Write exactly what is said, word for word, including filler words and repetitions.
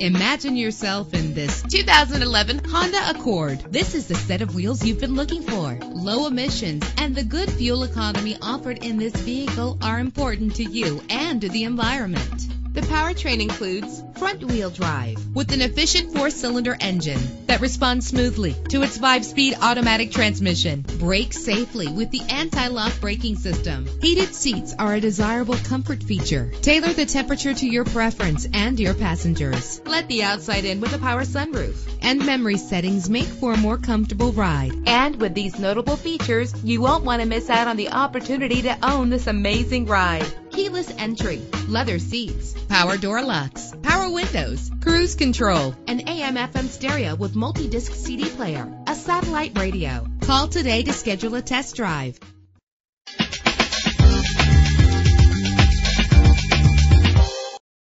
Imagine yourself in this two thousand eleven Honda Accord. This is the set of wheels you've been looking for. Low emissions and the good fuel economy offered in this vehicle are important to you and to the environment. The powertrain includes front-wheel drive with an efficient four-cylinder engine that responds smoothly to its five-speed automatic transmission. Brake safely with the anti-lock braking system. Heated seats are a desirable comfort feature. Tailor the temperature to your preference and your passengers. Let the outside in with a power sunroof. And memory settings make for a more comfortable ride. And with these notable features, you won't want to miss out on the opportunity to own this amazing ride. Keyless entry, leather seats, power door locks, power windows, cruise control, an A M F M stereo with multi-disc C D player, a satellite radio. Call today to schedule a test drive.